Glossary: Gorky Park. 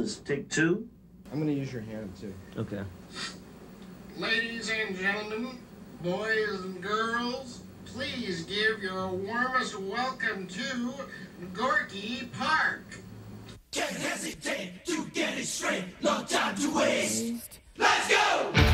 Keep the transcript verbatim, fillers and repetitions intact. This is take two. I'm going to use your hand, too. Okay. Ladies and gentlemen, boys and girls, please give your warmest welcome to Gorky Park. Can't hesitate to get it straight. No time to waste. Let's go!